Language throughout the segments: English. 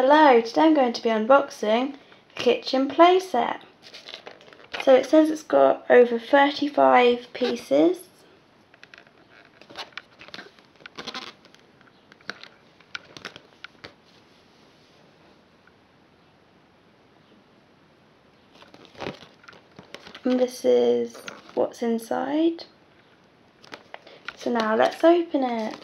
Hello, today I'm going to be unboxing a kitchen playset. So it says it's got over 35 pieces. And this is what's inside. So now let's open it.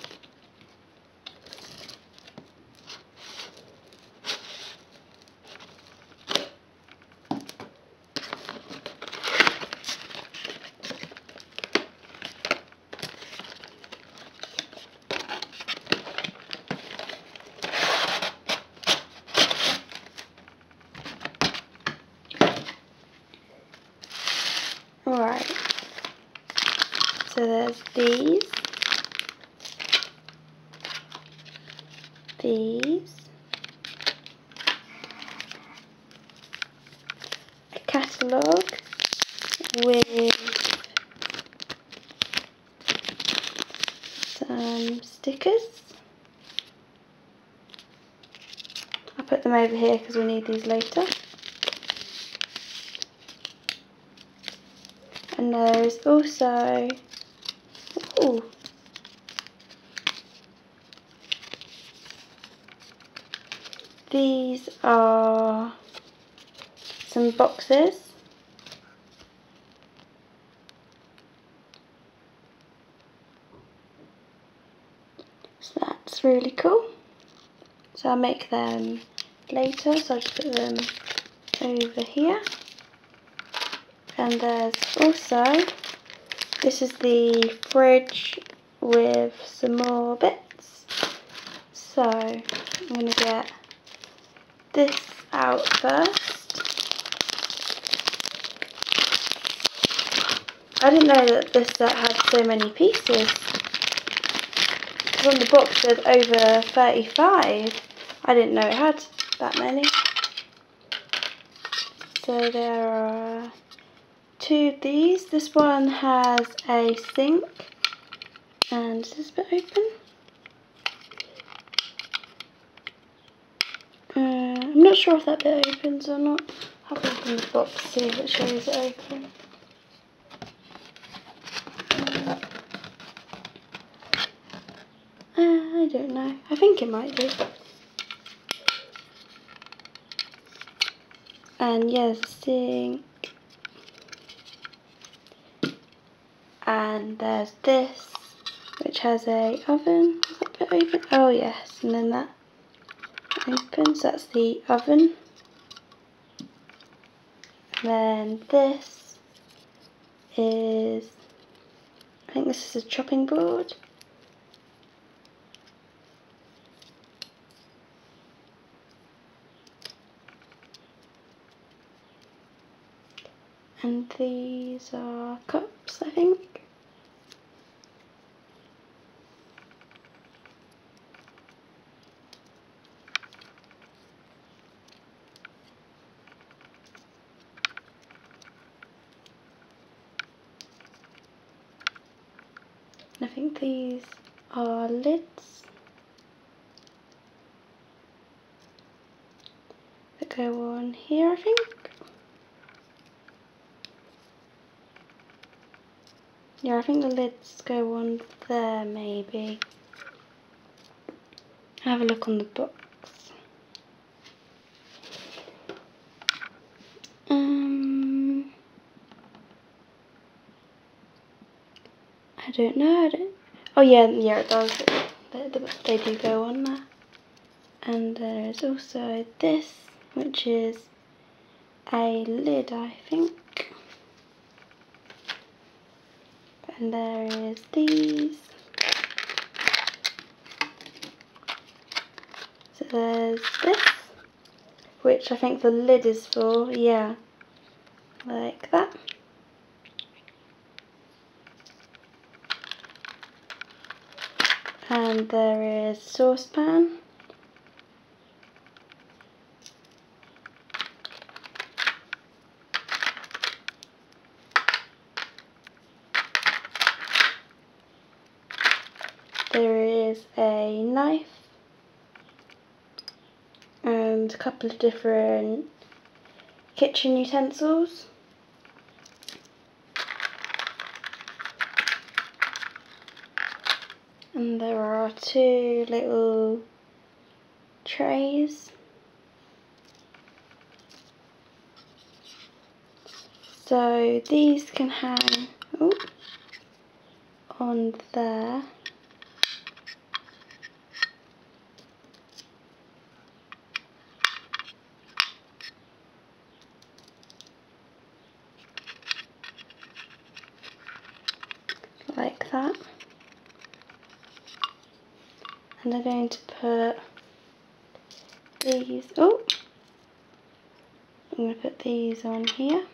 Alright, so there's these, a catalogue with some stickers. I'll put them over here because we need these later. And there's also these are some boxes. So that's really cool. So I'll make them later, so I'll just put them over here. And there's also, this is the fridge with some more bits. So I'm going to get this out first. I didn't know that this set had so many pieces. Because on the box there's over 35. I didn't know it had that many. So there are two of these. This one has a sink, and is this bit open? I'm not sure if that bit opens or not. I'll open the box to see if it shows it open. I don't know. I think it might be. And yes, the sink. And there's this, which has a oven. Is that bit open? Oh yes, and then that opens. That's the oven. And then this is, I think this is a chopping board. And these are cups, I think. And I think these are lids that go on here, I think. Yeah, I think the lids go on there, maybe. Have a look on the box. I don't know. Oh yeah, it does. They do go on there. And there is also this, which is a lid, I think. And there is these. So there's this, which I think the lid is for, yeah, like that. And there is saucepan. There is a knife, and a couple of different kitchen utensils. And there are two little trays. So these can hang on there. Like that. And I'm going to put these, I'm going to put these on here.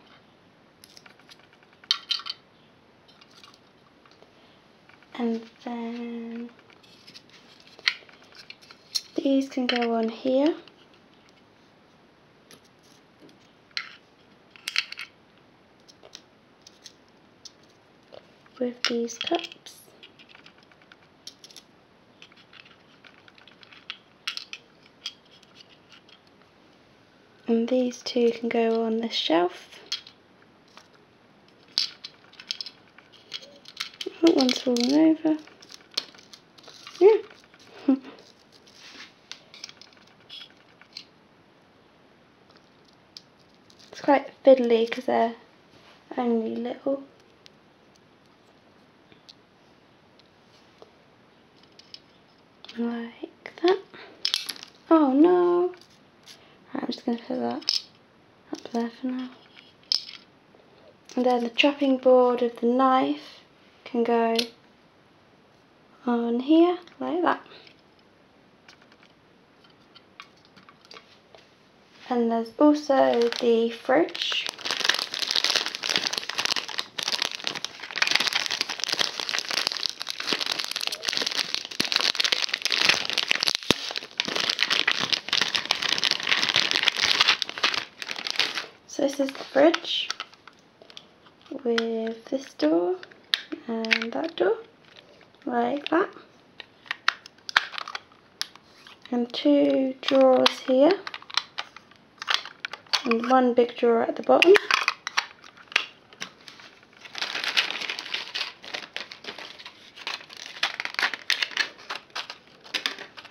And then these can go on here. With these cups. And these two can go on this shelf. That one's fallen over. Yeah. It's quite fiddly because they're only little. Like that. Oh no! Right, I'm just going to put that up there for now. And then the chopping board of the knife can go on here, like that. And there's also the fridge. So this is the fridge with this door. And that door, like that, and two drawers here, and one big drawer at the bottom,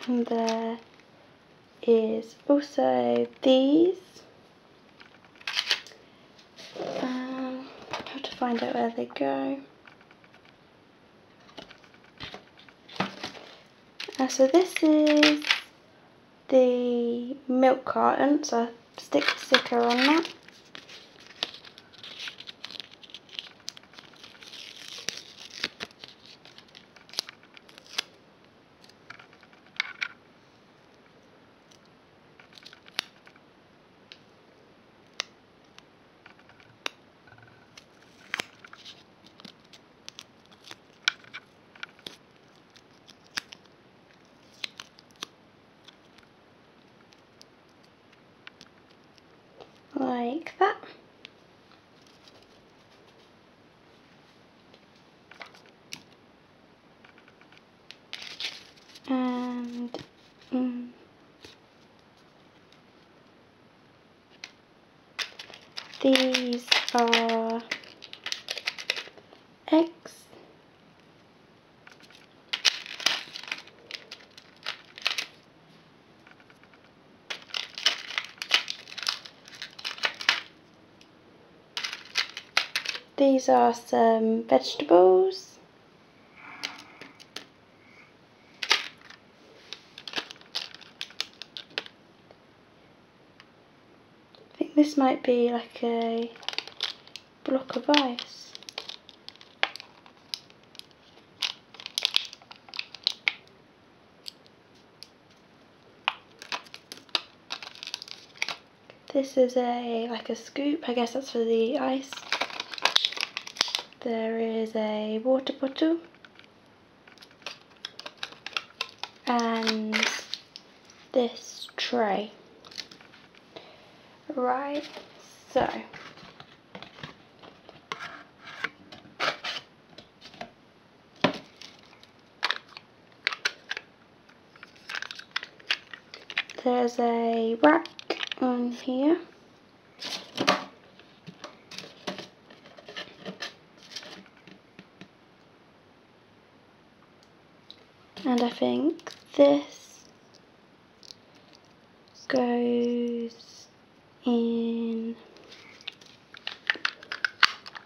and there is also these. I have to find out where they go. So this is the milk carton, so I stick the sticker on that. Like that. And these are eggs. These are some vegetables, I think this might be like a block of ice, this is like a scoop, I guess that's for the ice. There is a water bottle and this tray. Right, so there's a rack on here. And I think this goes in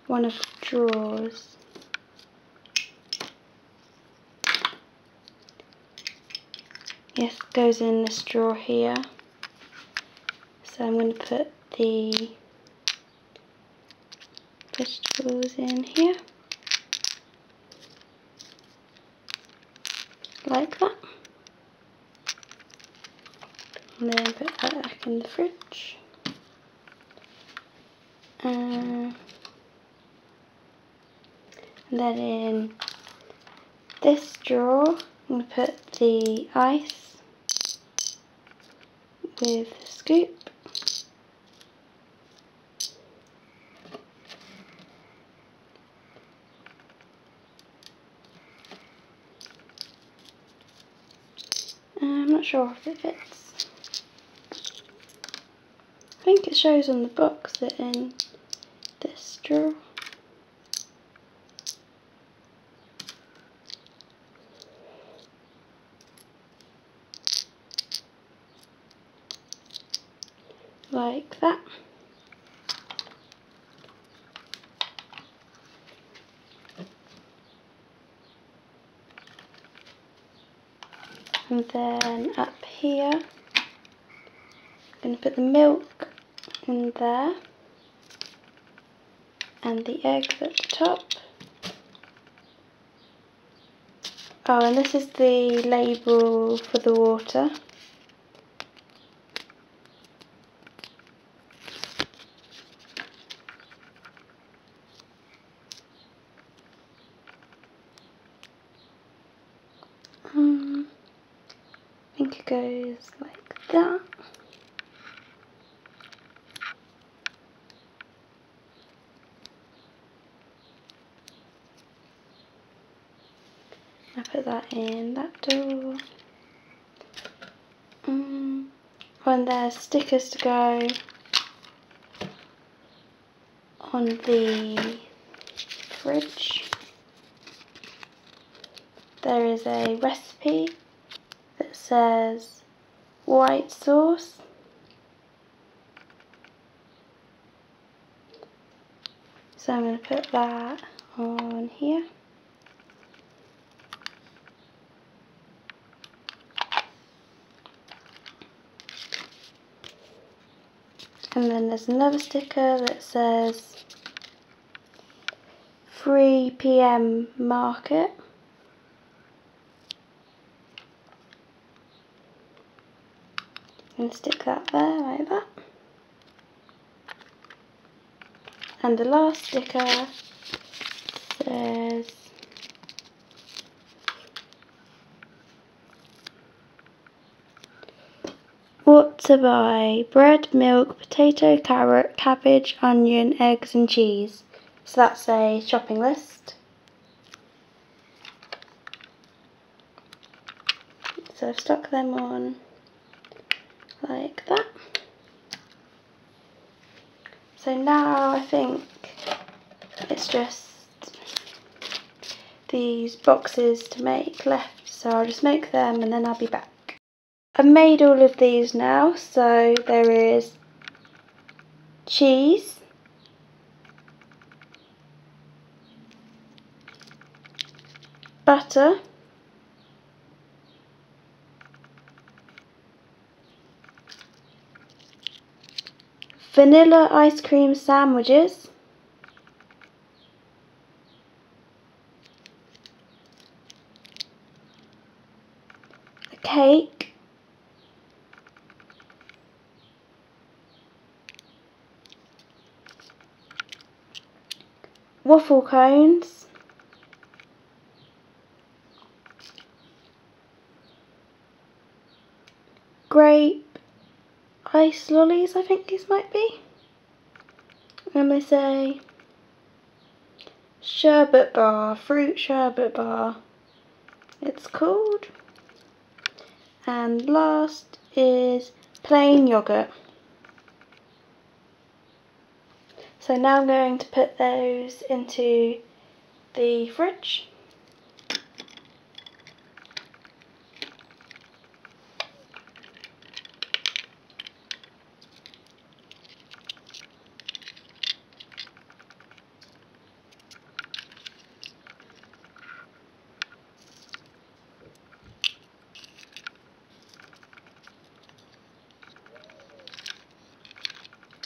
one of the drawers. Yes, goes in this drawer here. So I'm going to put the vegetables in here. Like that. And then put that back in the fridge. And then in this drawer, I'm going to put the ice with a scoop. I'm not sure if it fits. I think it shows on the box that in this drawer. Like that. And then up here, I'm going to put the milk in there and the eggs at the top. Oh, and this is the label for the water. I think it goes like that. I put that in that door. And there's stickers to go on the fridge. There is a recipe. Says white sauce, so I'm going to put that on here. And then there's another sticker that says 3 PM market. I'm going to stick that there, like that. And the last sticker says what to buy: bread, milk, potato, carrot, cabbage, onion, eggs and cheese. So that's a shopping list. So I've stuck them on like that. So now I think it's just these boxes to make left, so I'll just make them and then I'll be back. I've made all of these now, so there is cheese, butter, vanilla ice cream sandwiches, a cake, waffle cones, grape ice lollies, I think these might be. And they say sherbet bar, fruit sherbet bar, it's called. And last is plain yogurt. So now I'm going to put those into the fridge.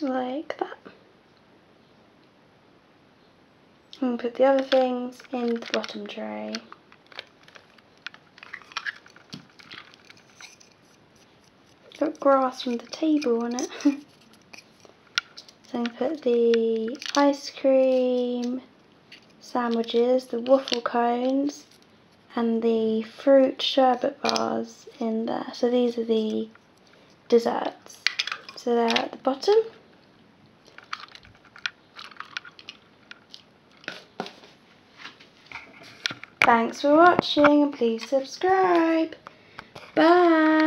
Like that. And put the other things in the bottom tray. Got grass from the table on it. Then put the ice cream sandwiches, the waffle cones, and the fruit sherbet bars in there. So these are the desserts. So they're at the bottom. Thanks for watching and please subscribe. Bye!